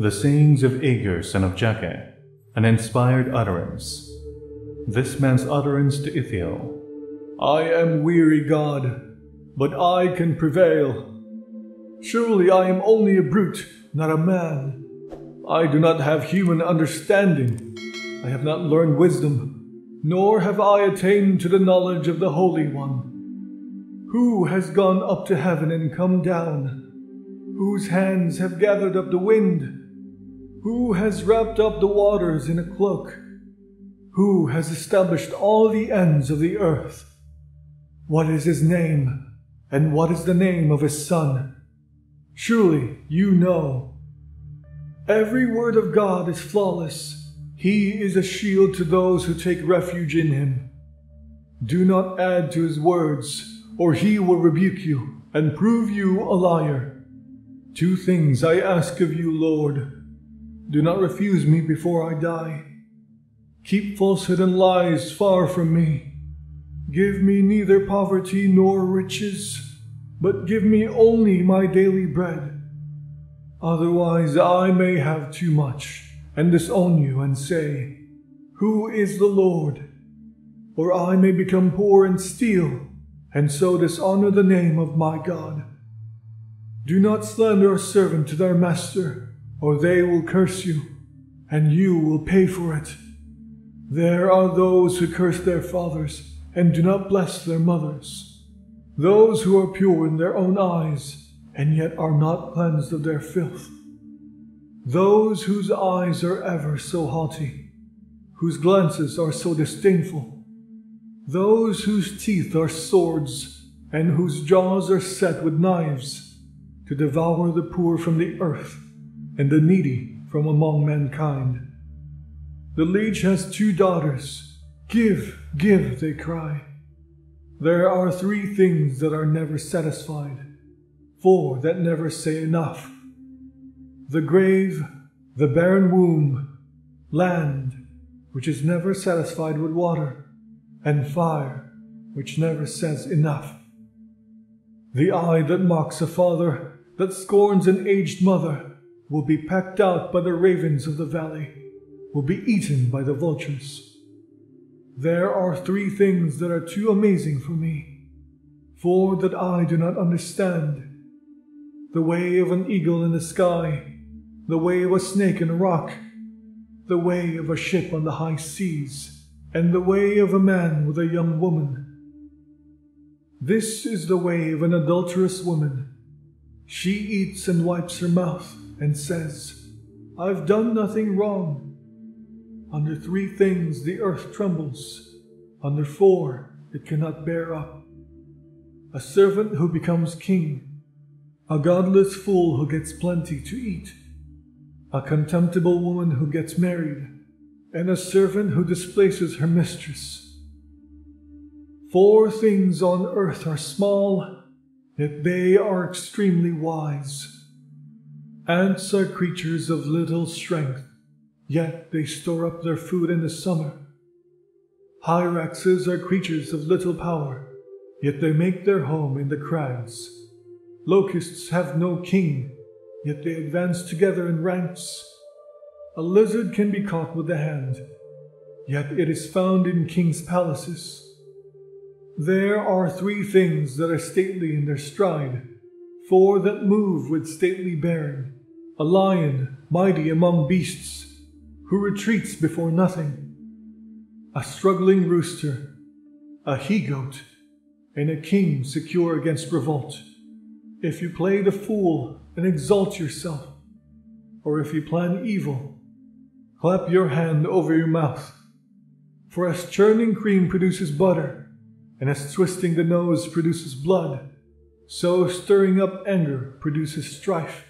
The sayings of Agur, son of Jakeh, an inspired utterance. This man's utterance to Ithiel. I am weary, God, but I can prevail. Surely I am only a brute, not a man. I do not have human understanding. I have not learned wisdom, nor have I attained to the knowledge of the Holy One. Who has gone up to heaven and come down? Whose hands have gathered up the wind? Who has wrapped up the waters in a cloak? Who has established all the ends of the earth? What is his name, and what is the name of his son? Surely you know. Every word of God is flawless. He is a shield to those who take refuge in him. Do not add to his words, or he will rebuke you and prove you a liar. Two things I ask of you, Lord. Do not refuse me before I die. Keep falsehood and lies far from me. Give me neither poverty nor riches, but give me only my daily bread. Otherwise I may have too much, and disown you and say, Who is the Lord? Or I may become poor and steal, and so dishonor the name of my God. Do not slander a servant to their master, or they will curse you, and you will pay for it. There are those who curse their fathers, and do not bless their mothers. Those who are pure in their own eyes, and yet are not cleansed of their filth. Those whose eyes are ever so haughty, whose glances are so disdainful. Those whose teeth are swords, and whose jaws are set with knives, to devour the poor from the earth, and the needy from among mankind. The leech has two daughters. Give, give, they cry. There are three things that are never satisfied, four that never say enough. The grave, the barren womb, land, which is never satisfied with water, and fire, which never says enough. The eye that mocks a father, that scorns an aged mother, will be pecked out by the ravens of the valley, will be eaten by the vultures. There are three things that are too amazing for me, four that I do not understand. The way of an eagle in the sky, the way of a snake in a rock, the way of a ship on the high seas, and the way of a man with a young woman. This is the way of an adulterous woman. She eats and wipes her mouth and says, I've done nothing wrong. Under three things the earth trembles, under four it cannot bear up. A servant who becomes king, a godless fool who gets plenty to eat, a contemptible woman who gets married, and a servant who displaces her mistress. Four things on earth are small, yet they are extremely wise. Ants are creatures of little strength, yet they store up their food in the summer. Hyraxes are creatures of little power, yet they make their home in the crags. Locusts have no king, yet they advance together in ranks. A lizard can be caught with the hand, yet it is found in kings' palaces. There are three things that are stately in their stride, four that move with stately bearing. A lion, mighty among beasts, who retreats before nothing, a struggling rooster, a he-goat, and a king secure against revolt. If you play the fool and exalt yourself, or if you plan evil, clap your hand over your mouth. For as churning cream produces butter, and as twisting the nose produces blood, so stirring up anger produces strife.